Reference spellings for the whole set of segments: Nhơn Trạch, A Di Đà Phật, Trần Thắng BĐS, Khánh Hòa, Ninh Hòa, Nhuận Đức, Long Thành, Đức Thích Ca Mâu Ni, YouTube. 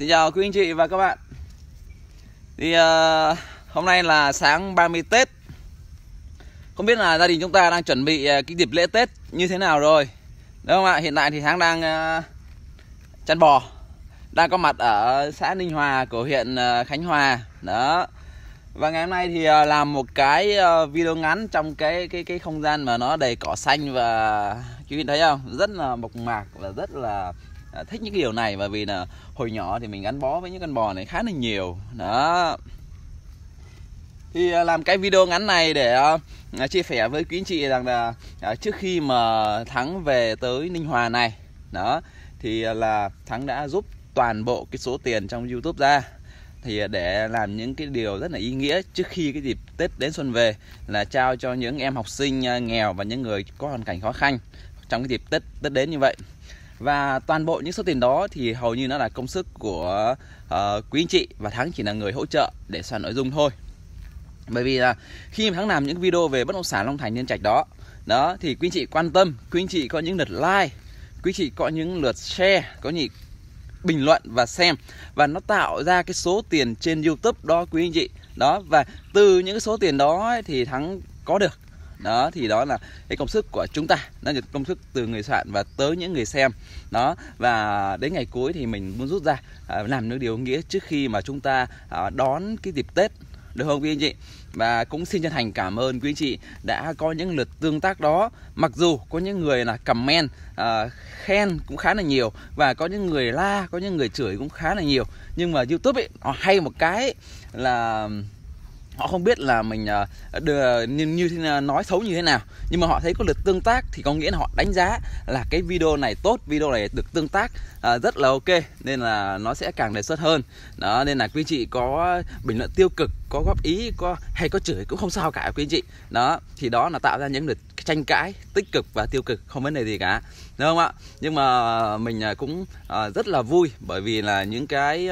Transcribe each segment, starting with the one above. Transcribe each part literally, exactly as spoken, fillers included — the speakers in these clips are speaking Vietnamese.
Xin chào quý anh chị và các bạn. Thì uh, hôm nay là sáng ba mươi Tết. Không biết là gia đình chúng ta đang chuẩn bị uh, cái dịp lễ Tết như thế nào rồi, đúng không ạ? Hiện tại thì Thắng đang uh, chăn bò, đang có mặt ở xã Ninh Hòa của huyện uh, Khánh Hòa đó. Và ngày hôm nay thì uh, làm một cái uh, video ngắn trong cái cái cái không gian mà nó đầy cỏ xanh, và quý vị thấy không, rất là mộc mạc và rất là thích những cái điều này, bởi vì là hồi nhỏ thì mình gắn bó với những con bò này khá là nhiều đó. Thì làm cái video ngắn này để chia sẻ với quý anh chị rằng là trước khi mà Thắng về tới Ninh Hòa này đó, thì là Thắng đã giúp toàn bộ cái số tiền trong YouTube ra thì để làm những cái điều rất là ý nghĩa trước khi cái dịp Tết đến xuân về, là trao cho những em học sinh nghèo và những người có hoàn cảnh khó khăn trong cái dịp Tết Tết đến như vậy. Và toàn bộ những số tiền đó thì hầu như nó là công sức của uh, quý anh chị, và Thắng chỉ là người hỗ trợ để soạn nội dung thôi. Bởi vì là khi mà Thắng làm những video về bất động sản Long Thành, Nhơn Trạch đó đó, thì quý anh chị quan tâm, quý anh chị có những lượt like, quý anh chị có những lượt share, có những bình luận và xem, và nó tạo ra cái số tiền trên YouTube đó quý anh chị đó. Và từ những cái số tiền đó ấy, thì Thắng có được đó, thì đó là cái công sức của chúng ta, nó là công sức từ người soạn và tới những người xem đó. Và đến ngày cuối thì mình muốn rút ra làm những điều nghĩa trước khi mà chúng ta đón cái dịp Tết, được không quý anh chị? Và cũng xin chân thành cảm ơn quý anh chị đã có những lượt tương tác đó, mặc dù có những người là comment uh, khen cũng khá là nhiều, và có những người la, có những người chửi cũng khá là nhiều. Nhưng mà YouTube ấy, họ hay một cái là họ không biết là mình đưa, như, như thế, nói xấu như thế nào, nhưng mà họ thấy có lượt tương tác thì có nghĩa là họ đánh giá là cái video này tốt, video này được tương tác à, rất là ok, nên là nó sẽ càng đề xuất hơn đó. Nên là quý chị có bình luận tiêu cực, có góp ý, có hay có chửi cũng không sao cả quý chị đó. Thì đó là tạo ra những lượt tranh cãi tích cực và tiêu cực, không vấn đề gì cả, đúng không ạ? Nhưng mà mình cũng rất là vui, bởi vì là những cái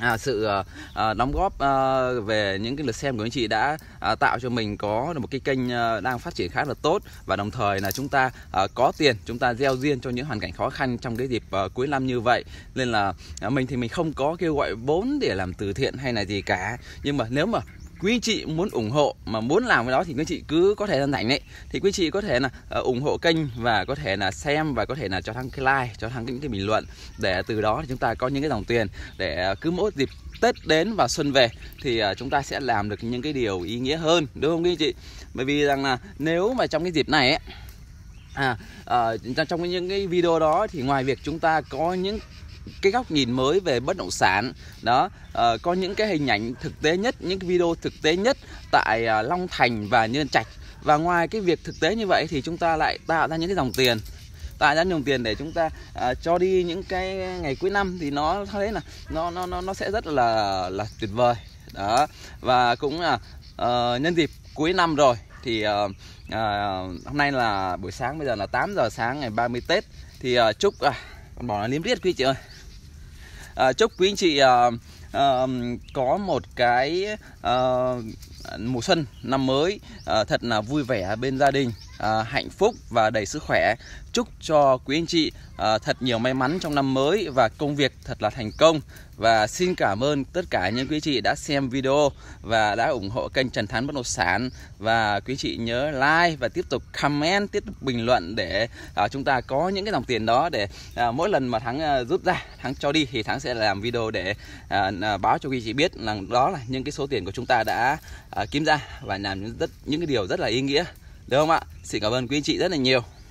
À, sự à, đóng góp à, về những cái lượt xem của anh chị đã à, tạo cho mình có một cái kênh à, đang phát triển khá là tốt, và đồng thời là chúng ta à, có tiền, chúng ta gieo duyên cho những hoàn cảnh khó khăn trong cái dịp à, cuối năm như vậy. Nên là à, mình thì mình không có kêu gọi vốn để làm từ thiện hay là gì cả, nhưng mà nếu mà quý chị muốn ủng hộ mà muốn làm cái đó thì quý chị cứ có thể là rảnh ấy, thì quý chị có thể là uh, ủng hộ kênh, và có thể là xem, và có thể là cho Thắng cái like, cho Thắng những cái bình luận, để từ đó thì chúng ta có những cái dòng tiền để uh, cứ mỗi dịp Tết đến và xuân về thì uh, chúng ta sẽ làm được những cái điều ý nghĩa hơn, đúng không quý chị? Bởi vì rằng là nếu mà trong cái dịp này ấy, à, uh, trong những cái video đó thì ngoài việc chúng ta có những cái góc nhìn mới về bất động sản đó, uh, có những cái hình ảnh thực tế nhất, những cái video thực tế nhất tại uh, Long Thành và Nhơn Trạch. Và ngoài cái việc thực tế như vậy thì chúng ta lại tạo ra những cái dòng tiền, tạo ra những dòng tiền để chúng ta uh, cho đi những cái ngày cuối năm, thì nó thấy là nó nó nó nó sẽ rất là là tuyệt vời đó. Và cũng là uh, nhân dịp cuối năm rồi thì uh, uh, hôm nay là buổi sáng, bây giờ là tám giờ sáng ngày ba mươi Tết, thì uh, chúc uh, con bò nó liếm riết quý chị ơi. À, chúc quý anh chị à, à, có một cái à, mùa xuân năm mới à, thật là vui vẻ bên gia đình, à, hạnh phúc và đầy sức khỏe. Chúc cho quý anh chị à, thật nhiều may mắn trong năm mới và công việc thật là thành công. Và xin cảm ơn tất cả những quý chị đã xem video và đã ủng hộ kênh Trần Thắng Bất Động Sản. Và quý chị nhớ like và tiếp tục comment, tiếp tục bình luận để à, chúng ta có những cái dòng tiền đó, để à, mỗi lần mà Thắng à, rút ra, Thắng cho đi thì Thắng sẽ làm video để à, à, báo cho quý chị biết là đó là những cái số tiền của chúng ta đã à, kiếm ra và làm rất những cái điều rất là ý nghĩa, được không ạ? Xin cảm ơn quý chị rất là nhiều.